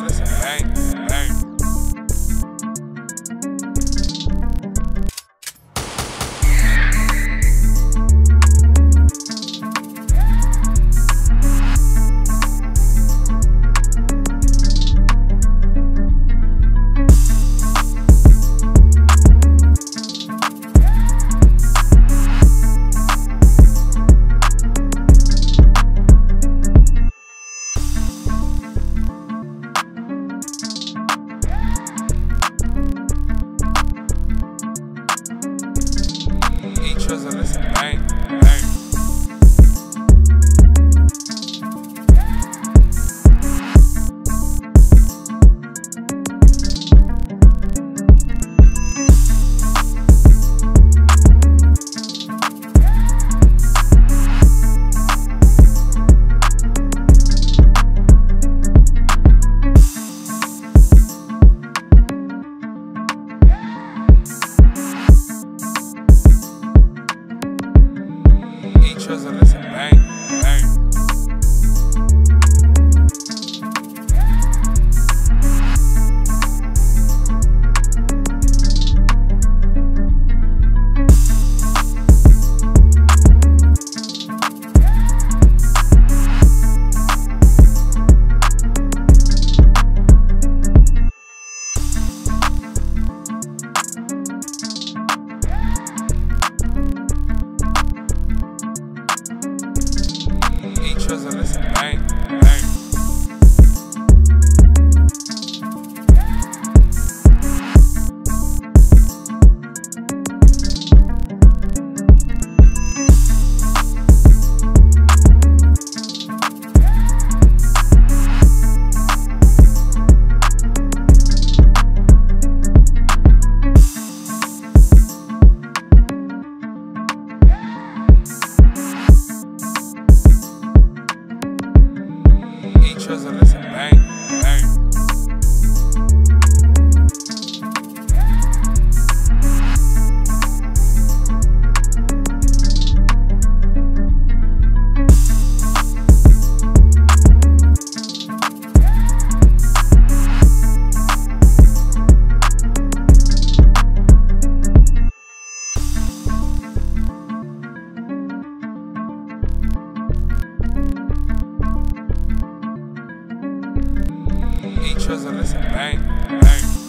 listen. Hey. Listen, hey. Listen, hey. Listen, hey. Listen, hey. Listen, hey.